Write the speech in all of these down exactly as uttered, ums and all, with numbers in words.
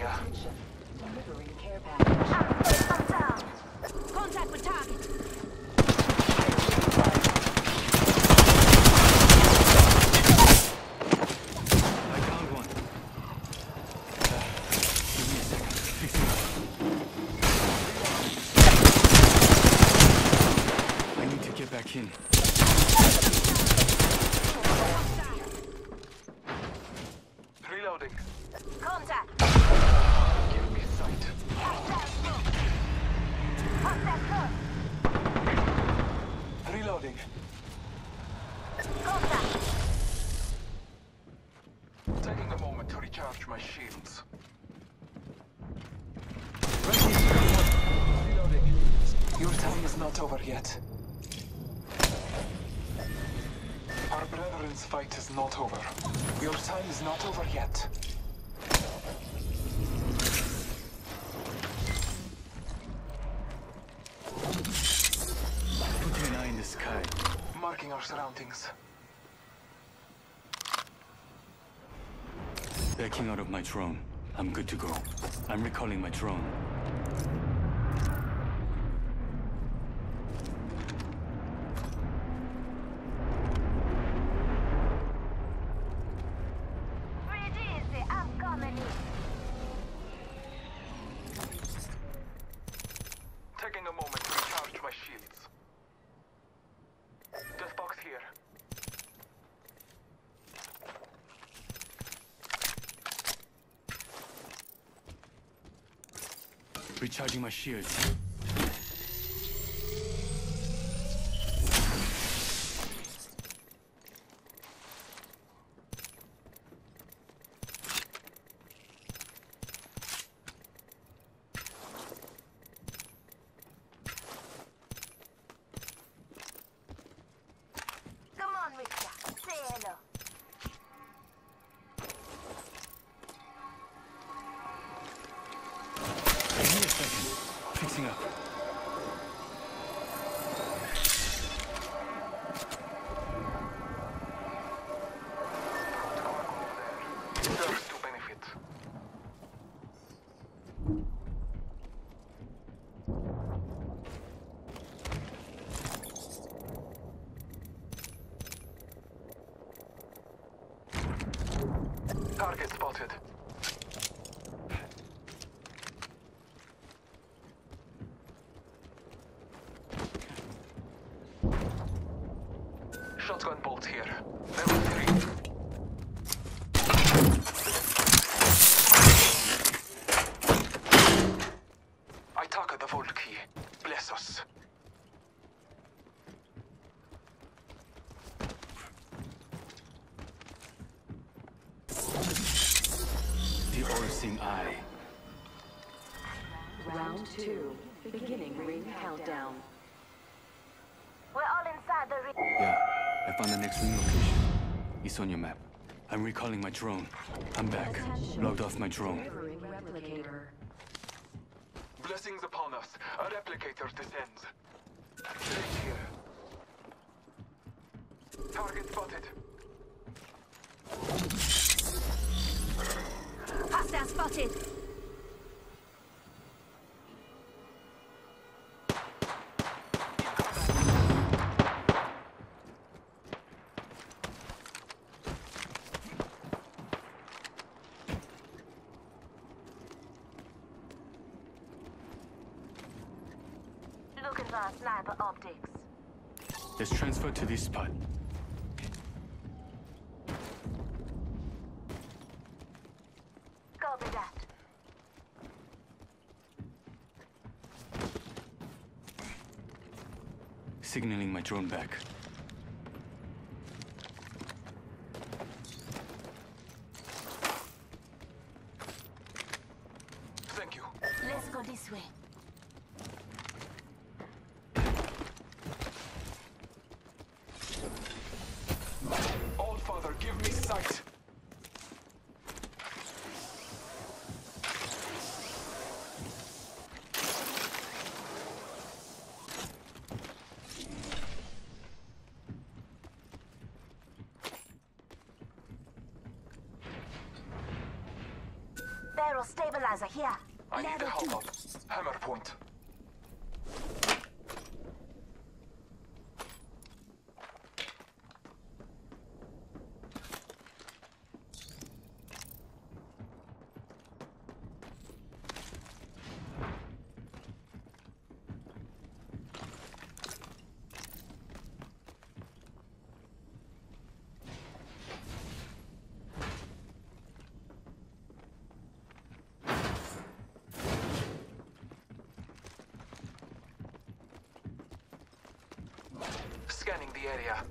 area. Delivering care package. I'm down. Contact with target. I found one. Uh, give me a second. Fixing up. I need to get back in. Reloading. Contact. Give me sight. Contact. Reloading. Contact. Taking a moment to recharge my shields. Reloading. Your time is not over yet. Our brethren's fight is not over. Your time is not over yet. Put an eye in the sky. Marking our surroundings. Backing out of my drone. I'm good to go. I'm recalling my drone. Recharging my shields. Fixing up. Serves to benefit. Target spotted. Shotgun bolt here. Level three. I took the vault key. Bless us. The all-seeing eye. Round two. Beginning ring countdown. We're all inside the ring. Yeah. I found the next ring location. It's on your map. I'm recalling my drone. I'm back. Logged off my drone. Blessings upon us. A replicator descends. Right here. Target spotted. Hostile spotted. Sniper optics. Let's transfer to this spot. Copy that. Signaling my drone back. Thank you. Let's go this way. Give me sight. Neural stabilizer here. I need help. Hammer point. Scanning the area.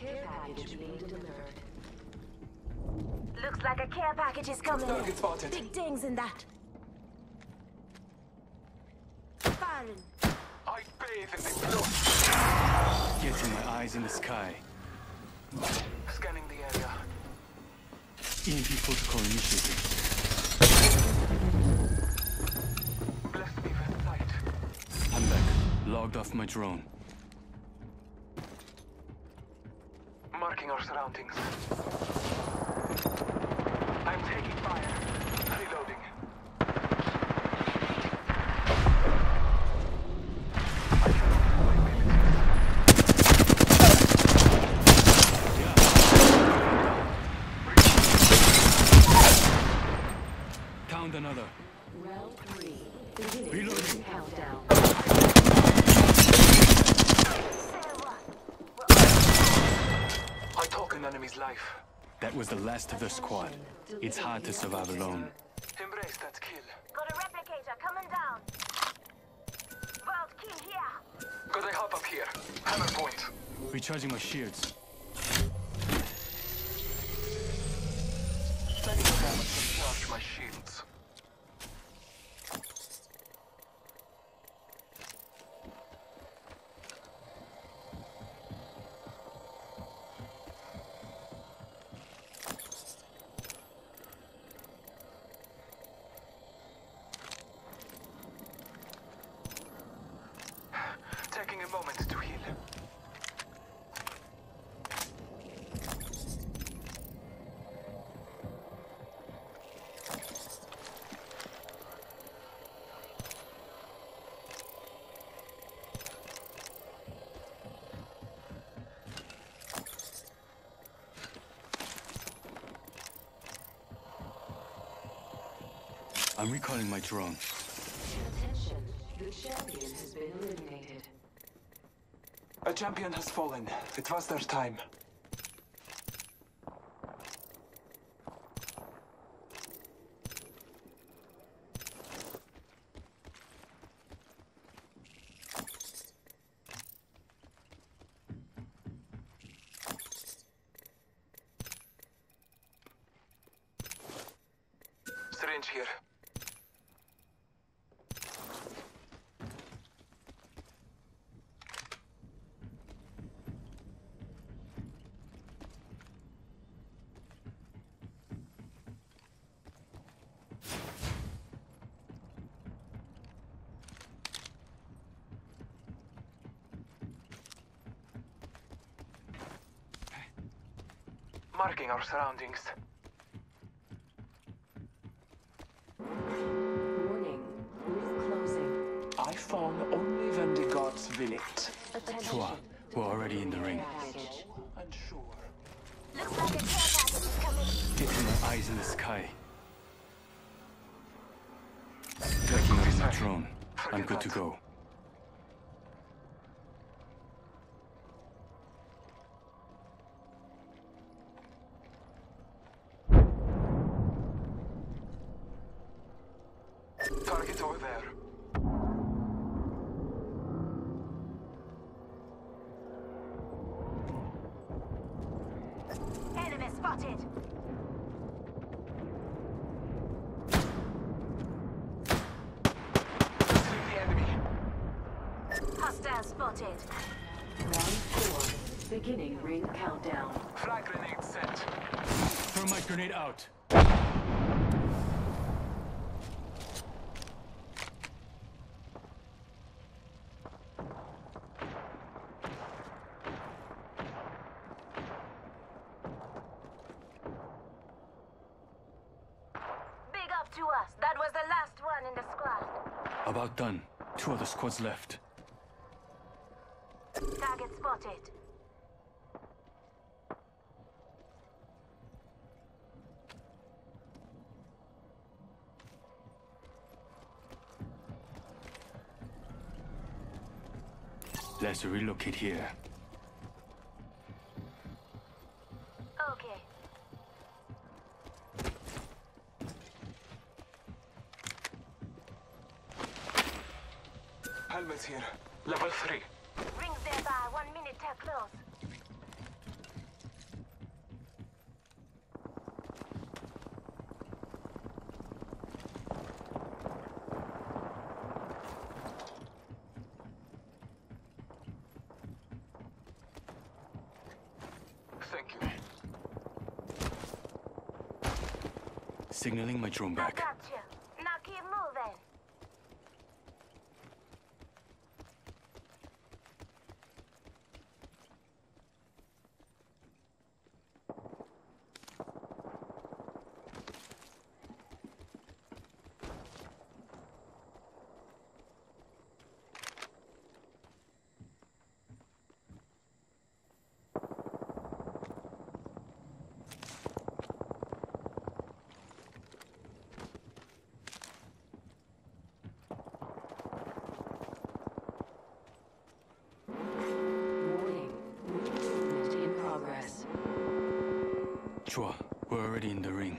Care package being delivered. Looks like a care package is coming. Target spotted. Big dings in that. Firing. I bathe in the blood. Getting my eyes in the sky. Scanning the area. E M P protocol initiated. Bless me with sight. I'm back. Logged off my drone. Marking our surroundings. I'm taking fire. Reloading. I cannot avoid babies. Count another. Round three. Reloading. Countdown. An enemy's life. That was the last of the squad. It's hard to survive alone. Embrace that kill. Got a replicator coming down. Vault kill here. Got a hop up here. Hammer point. Recharging my shields. Sending damage to charge my shields. Taking a moment to heal. I'm recalling my drone. Attention, the champion has been eliminated. A champion has fallen. It was their time. Syringe here. Marking our surroundings. Warning, roof closing. I fall only when the gods will it. Attention. We're already in the ring. Unsure. Looks like a care package is coming. Getting my eyes in the sky. Tracking up my drone. I'm good to go. Target over there. Enemy spotted. spotted. round four. Beginning ring countdown. Frag grenade set. Thermite grenade out. To us. That was the last one in the squad. About done. Two other squads left. Target spotted. Let's relocate here. Helmets here. Level three. Rings nearby. One minute till close. Thank you. Signaling my drone back. Chua, we're already in the ring.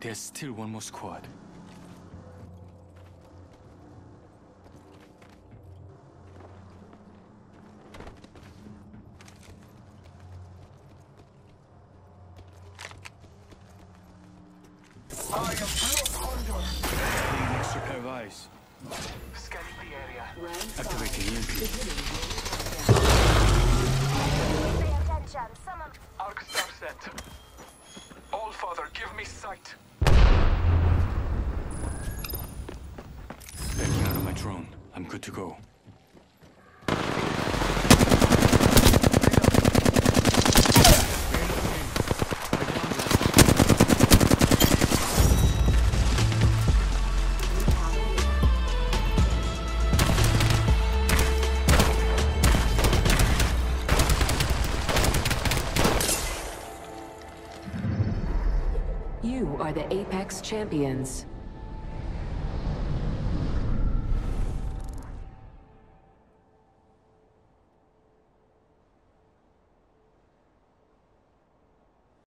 There's still one more squad. I am Condor. Next repair of eyes. Scanning the area. Activating E M P. Pay attention. Summon. Arc star set. All Father, give me sight. Backing out of my drone. I'm good to go. You are the Apex Champions.